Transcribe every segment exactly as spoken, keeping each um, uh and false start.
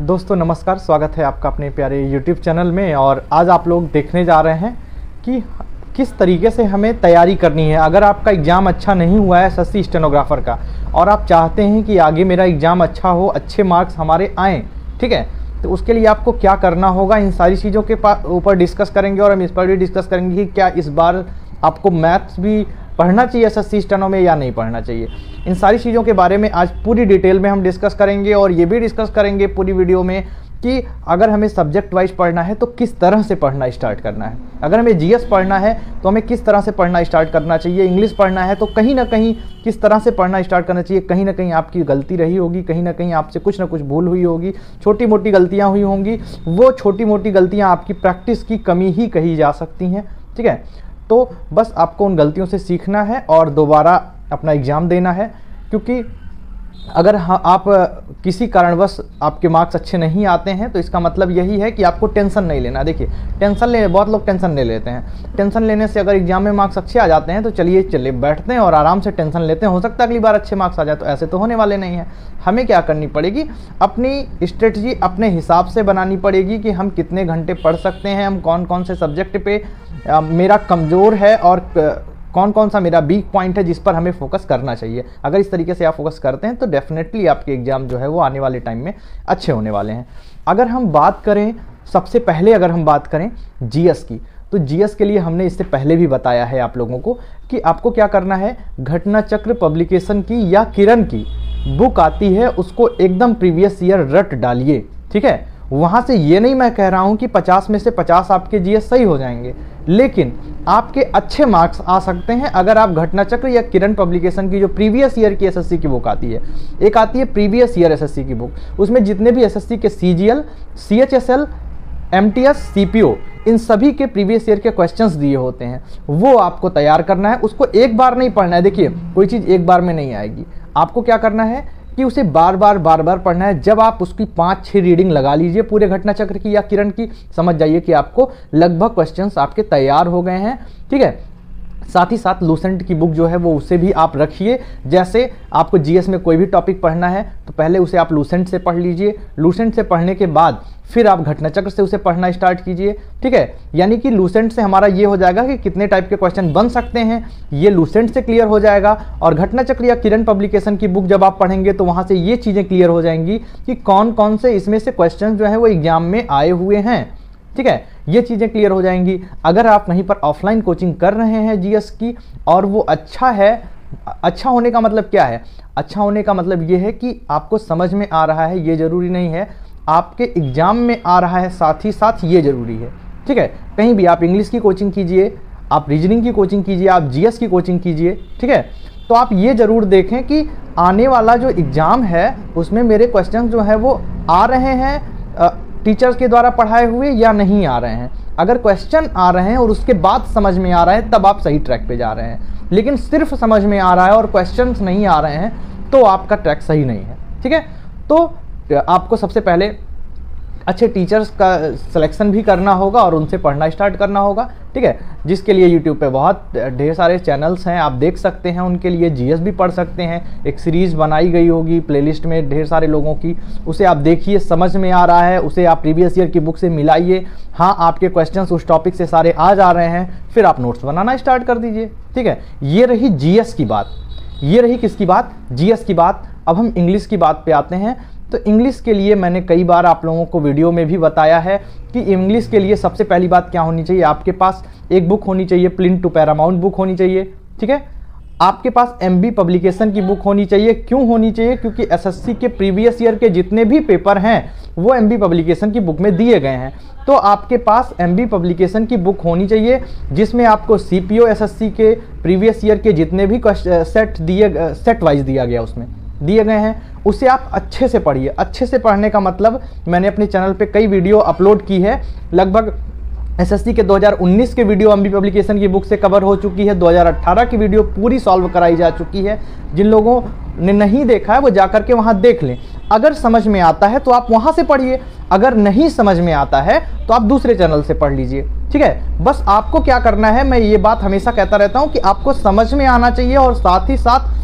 दोस्तों नमस्कार, स्वागत है आपका अपने प्यारे YouTube चैनल में। और आज आप लोग देखने जा रहे हैं कि किस तरीके से हमें तैयारी करनी है। अगर आपका एग्ज़ाम अच्छा नहीं हुआ है एस एस सी स्टेनोग्राफर का और आप चाहते हैं कि आगे मेरा एग्ज़ाम अच्छा हो, अच्छे मार्क्स हमारे आएँ, ठीक है, तो उसके लिए आपको क्या करना होगा, इन सारी चीज़ों के ऊपर डिस्कस करेंगे। और हम इस पर भी डिस्कस करेंगे कि क्या इस बार आपको मैथ्स भी पढ़ना चाहिए एस एस सी स्टेनो में या नहीं पढ़ना चाहिए। इन सारी चीज़ों के बारे में आज पूरी डिटेल में हम डिस्कस करेंगे। और ये भी डिस्कस करेंगे पूरी वीडियो में कि अगर हमें सब्जेक्ट वाइज पढ़ना है तो किस तरह से पढ़ना स्टार्ट करना है, अगर हमें जीएस पढ़ना है तो हमें किस तरह से पढ़ना स्टार्ट करना चाहिए, इंग्लिश पढ़ना है तो कहीं ना कहीं किस तरह से पढ़ना स्टार्ट करना चाहिए। कहीं ना कहीं आपकी गलती रही होगी, कहीं ना कहीं आपसे कुछ ना कुछ भूल हुई होगी, छोटी मोटी गलतियाँ हुई होंगी। वो छोटी मोटी गलतियाँ आपकी प्रैक्टिस की कमी ही कही जा सकती हैं, ठीक है। तो बस आपको उन गलतियों से सीखना है और दोबारा अपना एग्ज़ाम देना है। क्योंकि अगर आप किसी कारणवश आपके मार्क्स अच्छे नहीं आते हैं तो इसका मतलब यही है कि आपको टेंशन नहीं लेना। देखिए, टेंशन ले बहुत लोग टेंशन ले लेते हैं। टेंशन लेने से अगर एग्ज़ाम में मार्क्स अच्छे आ जाते हैं तो चलिए चलिए बैठते हैं और आराम से टेंशन लेते हैं, हो सकता है अगली बार अच्छे मार्क्स आ जाए। तो ऐसे तो होने वाले नहीं है। हमें क्या करनी पड़ेगी, अपनी स्ट्रेटजी अपने हिसाब से बनानी पड़ेगी कि हम कितने घंटे पढ़ सकते हैं, हम कौन कौन से सब्जेक्ट पे आ, मेरा कमज़ोर है और कौन कौन सा मेरा वीक पॉइंट है जिस पर हमें फोकस करना चाहिए। अगर इस तरीके से आप फोकस करते हैं तो डेफिनेटली आपके एग्ज़ाम जो है वो आने वाले टाइम में अच्छे होने वाले हैं। अगर हम बात करें, सबसे पहले अगर हम बात करें जीएस की, तो जीएस के लिए हमने इससे पहले भी बताया है आप लोगों को कि आपको क्या करना है। घटना चक्र पब्लिकेशन की या किरण की बुक आती है, उसको एकदम प्रीवियस ईयर रट डालिए, ठीक है। वहाँ से ये नहीं मैं कह रहा हूँ कि पचास में से पचास आपके जीएस सही हो जाएंगे, लेकिन आपके अच्छे मार्क्स आ सकते हैं अगर आप घटना चक्र या किरण पब्लिकेशन की जो प्रीवियस ईयर की एसएससी की बुक आती है। एक आती है प्रीवियस ईयर एसएससी की बुक, उसमें जितने भी एसएससी के सीजीएल, सीएचएसएल, एमटीएस, सीपीओ, इन सभी के प्रीवियस ईयर के क्वेश्चंस दिए होते हैं। वो आपको तैयार करना है, उसको एक बार नहीं पढ़ना है। देखिए, कोई चीज़ एक बार में नहीं आएगी, आपको क्या करना है कि उसे बार बार बार बार पढ़ना है। जब आप उसकी पाँच छः रीडिंग लगा लीजिए पूरे घटना चक्र की या किरण की, समझ जाइए कि आपको लगभग क्वेश्चंस आपके तैयार हो गए हैं, ठीक है। साथ ही साथ लूसेंट की बुक जो है वो उसे भी आप रखिए। जैसे आपको जीएस में कोई भी टॉपिक पढ़ना है तो पहले उसे आप लूसेंट से पढ़ लीजिए। लूसेंट से पढ़ने के बाद फिर आप घटना चक्र से उसे पढ़ना स्टार्ट कीजिए, ठीक है। यानी कि लूसेंट से हमारा ये हो जाएगा कि कितने टाइप के क्वेश्चन बन सकते हैं, ये लूसेंट से क्लियर हो जाएगा। और घटना चक्र या किरण पब्लिकेशन की बुक जब आप पढ़ेंगे तो वहाँ से ये चीज़ें क्लियर हो जाएंगी कि कौन कौन से इसमें से क्वेश्चन जो हैं वो एग्जाम में आए हुए हैं, ठीक है। ये चीज़ें क्लियर हो जाएंगी। अगर आप कहीं पर ऑफलाइन कोचिंग कर रहे हैं जीएस की और वो अच्छा है, अच्छा होने का मतलब क्या है, अच्छा होने का मतलब ये है कि आपको समझ में आ रहा है, ये ज़रूरी नहीं है आपके एग्ज़ाम में आ रहा है, साथ ही साथ ये ज़रूरी है, ठीक है। कहीं भी आप इंग्लिश की कोचिंग कीजिए, आप रीजनिंग की कोचिंग कीजिए, आप जीएस की कोचिंग कीजिए, ठीक है। तो आप ये ज़रूर देखें कि आने वाला जो एग्ज़ाम है उसमें मेरे क्वेश्चन जो है वो आ रहे हैं आ, टीचर्स के द्वारा पढ़ाए हुए या नहीं आ रहे हैं। अगर क्वेश्चन आ रहे हैं और उसके बाद समझ में आ रहा है तब आप सही ट्रैक पे जा रहे हैं। लेकिन सिर्फ समझ में आ रहा है और क्वेश्चंस नहीं आ रहे हैं तो आपका ट्रैक सही नहीं है, ठीक है। तो आपको सबसे पहले अच्छे टीचर्स का सिलेक्शन भी करना होगा और उनसे पढ़ना स्टार्ट करना होगा, ठीक है। जिसके लिए यूट्यूब पे बहुत ढेर सारे चैनल्स हैं, आप देख सकते हैं, उनके लिए जीएस भी पढ़ सकते हैं। एक सीरीज़ बनाई गई होगी प्लेलिस्ट में ढेर सारे लोगों की, उसे आप देखिए, समझ में आ रहा है उसे आप प्रीवियस ईयर की बुक से मिलाइए। हाँ, आपके क्वेश्चंस उस टॉपिक से सारे आ जा रहे हैं, फिर आप नोट्स बनाना स्टार्ट कर दीजिए, ठीक है। ये रही जीएस की बात, ये रही किसकी बात, जीएस की बात। अब हम इंग्लिश की बात पर आते हैं। तो इंग्लिश के लिए मैंने कई बार आप लोगों को वीडियो में भी बताया है कि इंग्लिश के लिए सबसे पहली बात क्या होनी चाहिए, आपके पास एक बुक होनी चाहिए, प्लिंथ टू पैरामाउंट बुक होनी चाहिए, ठीक है। आपके पास एमबी पब्लिकेशन की बुक होनी चाहिए। क्यों होनी चाहिए, क्योंकि एसएससी के प्रीवियस ईयर के जितने भी पेपर हैं वो एमबी पब्लिकेशन की बुक में दिए गए हैं। तो आपके पास एमबी पब्लिकेशन की बुक होनी चाहिए जिसमें आपको सीपीओ एसएससी के प्रीवियस ईयर के जितने भी सेट दिए, सेट वाइज दिया गया उसमें दिए गए हैं, उसे आप अच्छे से पढ़िए। अच्छे से पढ़ने का मतलब, मैंने अपने चैनल पे कई वीडियो अपलोड की है, लगभग एसएससी के दो हज़ार उन्नीस के वीडियो एमबी पब्लिकेशन की बुक से कवर हो चुकी है, दो हज़ार अठारह की वीडियो पूरी सॉल्व कराई जा चुकी है। जिन लोगों ने नहीं देखा है वो जाकर के वहाँ देख लें। अगर समझ में आता है तो आप वहाँ से पढ़िए, अगर नहीं समझ में आता है तो आप दूसरे चैनल से पढ़ लीजिए, ठीक है। बस आपको क्या करना है, मैं ये बात हमेशा कहता रहता हूँ कि आपको समझ में आना चाहिए और साथ ही साथ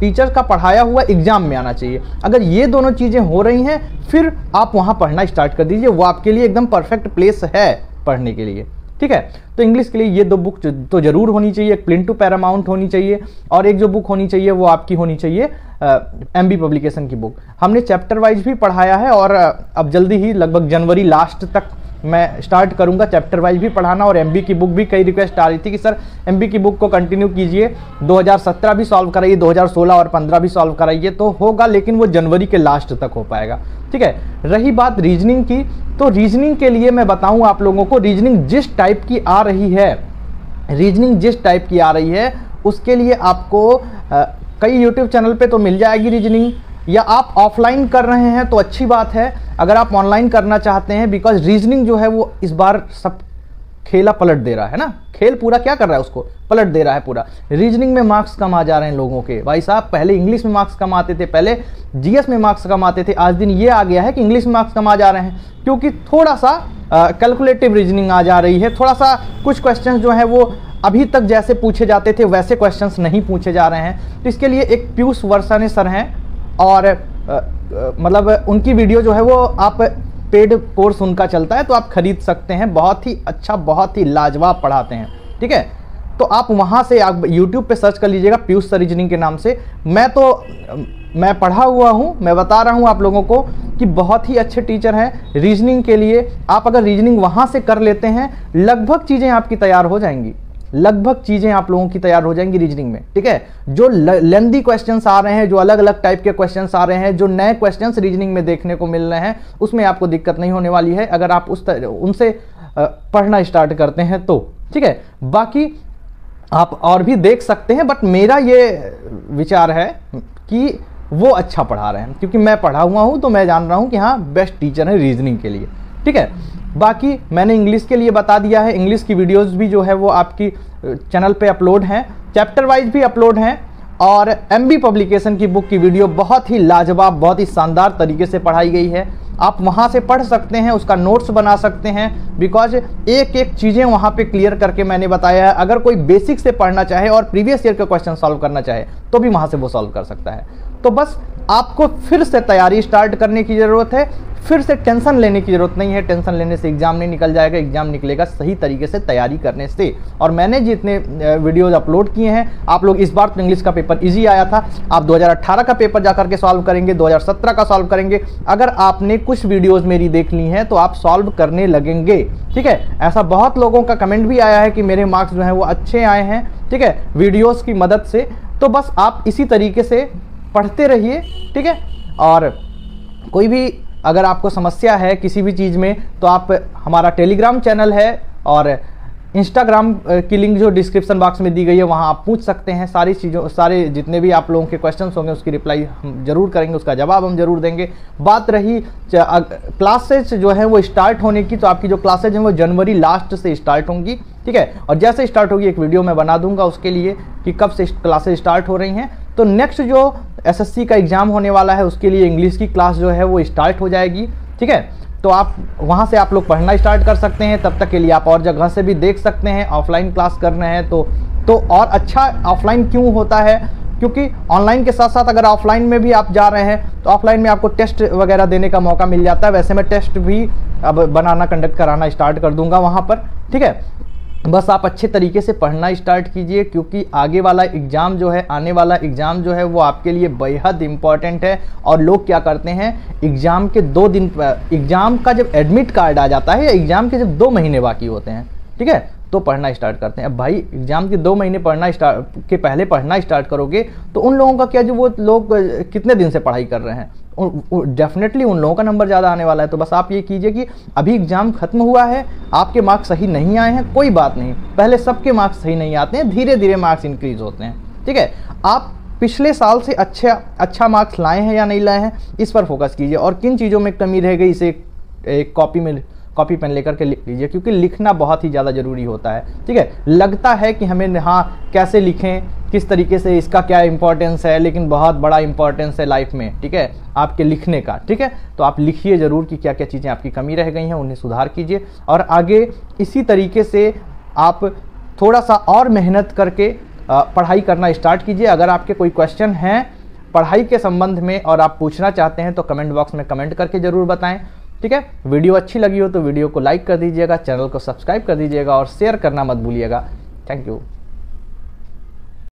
टीचर का पढ़ाया हुआ एग्जाम में आना चाहिए। अगर ये दोनों चीज़ें हो रही हैं फिर आप वहाँ पढ़ना स्टार्ट कर दीजिए, वो आपके लिए एकदम परफेक्ट प्लेस है पढ़ने के लिए। ठीक है, तो इंग्लिश के लिए ये दो बुक तो जरूर होनी चाहिए, एक प्लिंथ टू पैरामाउंट होनी चाहिए और एक जो बुक होनी चाहिए वो आपकी होनी चाहिए एमबी पब्लिकेशन की बुक। हमने चैप्टर वाइज भी पढ़ाया है और अब जल्दी ही लगभग जनवरी लास्ट तक मैं स्टार्ट करूंगा चैप्टर वाइज भी पढ़ाना, और एमबी की बुक भी कई रिक्वेस्ट आ रही थी कि सर एमबी की बुक को कंटिन्यू कीजिए, दो हज़ार सत्रह भी सॉल्व कराइए, दो हज़ार सोलह और पंद्रह भी सॉल्व कराइए, तो होगा लेकिन वो जनवरी के लास्ट तक हो पाएगा। ठीक है, रही बात रीजनिंग की, तो रीजनिंग के लिए मैं बताऊं आप लोगों को, रीजनिंग जिस टाइप की आ रही है रीजनिंग जिस टाइप की आ रही है उसके लिए आपको आ, कई यूट्यूब चैनल पर तो मिल जाएगी रीजनिंग, या आप ऑफलाइन कर रहे हैं तो अच्छी बात है, अगर आप ऑनलाइन करना चाहते हैं, बिकॉज रीजनिंग जो है वो इस बार सब खेला पलट दे रहा है ना, खेल पूरा क्या कर रहा है उसको पलट दे रहा है पूरा। रीजनिंग में मार्क्स कम आ जा रहे हैं लोगों के, भाई साहब पहले इंग्लिश में मार्क्स कम आते थे, पहले जीएस में मार्क्स कम आते थे, आज दिन ये आ गया है कि इंग्लिश में मार्क्स कम आ जा रहे हैं, क्योंकि थोड़ा सा कैलकुलेटिव रीजनिंग आ जा रही है, थोड़ा सा कुछ क्वेश्चन जो है वो अभी तक जैसे पूछे जाते थे वैसे क्वेश्चन नहीं पूछे जा रहे हैं। तो इसके लिए एक पीयूष वर्मा सर हैं और आ, आ, मतलब उनकी वीडियो जो है वो आप पेड कोर्स उनका चलता है तो आप खरीद सकते हैं, बहुत ही अच्छा बहुत ही लाजवाब पढ़ाते हैं। ठीक है, तो आप वहाँ से आप YouTube पे सर्च कर लीजिएगा पीयूष सर रीजनिंग के नाम से। मैं तो मैं पढ़ा हुआ हूँ, मैं बता रहा हूँ आप लोगों को कि बहुत ही अच्छे टीचर हैं रीजनिंग के लिए। आप अगर रीजनिंग वहाँ से कर लेते हैं लगभग चीज़ें आपकी तैयार हो जाएंगी, लगभग चीज़ें आप लोगों की तैयार हो जाएंगी रीजनिंग में। ठीक है, जो लेंदी क्वेश्चंस आ रहे हैं, जो अलग अलग टाइप के क्वेश्चंस आ रहे हैं, जो नए क्वेश्चंस रीजनिंग में देखने को मिल रहे हैं, उसमें आपको दिक्कत नहीं होने वाली है अगर आप उस उनसे पढ़ना स्टार्ट करते हैं तो। ठीक है, बाकी आप और भी देख सकते हैं, बट मेरा ये विचार है कि वो अच्छा पढ़ा रहे हैं, क्योंकि मैं पढ़ा हुआ हूँ तो मैं जान रहा हूँ कि हाँ बेस्ट टीचर है रीजनिंग के लिए। ठीक है, बाकी मैंने इंग्लिश के लिए बता दिया है, इंग्लिश की वीडियोस भी जो है वो आपकी चैनल पे अपलोड हैं, चैप्टर वाइज भी अपलोड हैं, और एमबी पब्लिकेशन की बुक की वीडियो बहुत ही लाजवाब बहुत ही शानदार तरीके से पढ़ाई गई है, आप वहाँ से पढ़ सकते हैं, उसका नोट्स बना सकते हैं, बिकॉज एक एक चीज़ें वहाँ पे क्लियर करके मैंने बताया है। अगर कोई बेसिक से पढ़ना चाहे और प्रीवियस ईयर का क्वेश्चन सॉल्व करना चाहे तो भी वहाँ से वो सॉल्व कर सकता है। तो बस आपको फिर से तैयारी स्टार्ट करने की ज़रूरत है, फिर से टेंशन लेने की ज़रूरत नहीं है, टेंशन लेने से एग्ज़ाम नहीं निकल जाएगा, एग्ज़ाम निकलेगा सही तरीके से तैयारी करने से। और मैंने जितने वीडियोज़ अपलोड किए हैं, आप लोग इस बार तो इंग्लिश का पेपर इजी आया था, आप दो हज़ार अठारह का पेपर जा करके सॉल्व करेंगे, दो हज़ार सत्रह का सॉल्व करेंगे, अगर आपने कुछ वीडियोज़ मेरी देख ली हैं तो आप सॉल्व करने लगेंगे। ठीक है, ऐसा बहुत लोगों का कमेंट भी आया है कि मेरे मार्क्स जो हैं वो अच्छे आए हैं, ठीक है, वीडियोज़ की मदद से। तो बस आप इसी तरीके से पढ़ते रहिए। ठीक है, और कोई भी अगर आपको समस्या है किसी भी चीज़ में तो आप हमारा टेलीग्राम चैनल है और इंस्टाग्राम की लिंक जो डिस्क्रिप्शन बॉक्स में दी गई है वहाँ आप पूछ सकते हैं, सारी चीज़ों सारे जितने भी आप लोगों के क्वेश्चंस होंगे उसकी रिप्लाई हम जरूर करेंगे, उसका जवाब हम जरूर देंगे। बात रही क्लासेज जो है वो स्टार्ट होने की, तो आपकी जो क्लासेज हैं वो जनवरी लास्ट से स्टार्ट होंगी। ठीक है, और जैसे स्टार्ट होगी एक वीडियो मैं बना दूंगा उसके लिए कि कब से क्लासेज स्टार्ट हो रही हैं। तो नेक्स्ट जो एसएससी का एग्ज़ाम होने वाला है उसके लिए इंग्लिश की क्लास जो है वो स्टार्ट हो जाएगी। ठीक है, तो आप वहाँ से आप लोग पढ़ना स्टार्ट कर सकते हैं, तब तक के लिए आप और जगह से भी देख सकते हैं। ऑफलाइन क्लास करना है तो तो और अच्छा ऑफलाइन क्यों होता है, क्योंकि ऑनलाइन के साथ साथ अगर ऑफलाइन में भी आप जा रहे हैं तो ऑफलाइन में आपको टेस्ट वगैरह देने का मौका मिल जाता है। वैसे मैं टेस्ट भी अब बनाना कंडक्ट कराना स्टार्ट कर दूँगा वहाँ पर। ठीक है, बस आप अच्छे तरीके से पढ़ना स्टार्ट कीजिए, क्योंकि आगे वाला एग्ज़ाम जो है आने वाला एग्ज़ाम जो है वो आपके लिए बेहद इम्पॉर्टेंट है। और लोग क्या करते हैं, एग्ज़ाम के दो दिन एग्ज़ाम का जब एडमिट कार्ड आ जाता है या एग्ज़ाम के जब दो महीने बाकी होते हैं, ठीक है, तो पढ़ना स्टार्ट करते हैं। अब भाई एग्ज़ाम के दो महीने पढ़ना स्टार्ट के पहले पढ़ना स्टार्ट करोगे तो उन लोगों का क्या जो वो लोग कितने दिन से पढ़ाई कर रहे हैं, डेफिनेटली उन लोगों का नंबर ज़्यादा आने वाला है। तो बस आप ये कीजिए कि अभी एग्ज़ाम खत्म हुआ है, आपके मार्क्स सही नहीं आए हैं, कोई बात नहीं, पहले सबके मार्क्स सही नहीं आते हैं, धीरे धीरे मार्क्स इंक्रीज़ होते हैं। ठीक है, आप पिछले साल से अच्छे अच्छा मार्क्स लाए हैं या नहीं लाए हैं इस पर फोकस कीजिए, और किन चीज़ों में कमी रह गई इसे एक कॉपी में कॉपी पेन लेकर के लिख लीजिए, क्योंकि लिखना बहुत ही ज़्यादा ज़रूरी होता है। ठीक है, लगता है कि हमें हाँ कैसे लिखें, किस तरीके से, इसका क्या इंपॉर्टेंस है, लेकिन बहुत बड़ा इंपॉर्टेंस है लाइफ में। ठीक है, आपके लिखने का। ठीक है, तो आप लिखिए ज़रूर कि क्या क्या चीज़ें आपकी कमी रह गई हैं, उन्हें सुधार कीजिए, और आगे इसी तरीके से आप थोड़ा सा और मेहनत करके पढ़ाई करना स्टार्ट कीजिए। अगर आपके कोई क्वेश्चन हैं पढ़ाई के संबंध में और आप पूछना चाहते हैं तो कमेंट बॉक्स में कमेंट करके ज़रूर बताएं, ठीक है। वीडियो अच्छी लगी हो तो वीडियो को लाइक कर दीजिएगा, चैनल को सब्सक्राइब कर दीजिएगा और शेयर करना मत भूलिएगा। Thank you.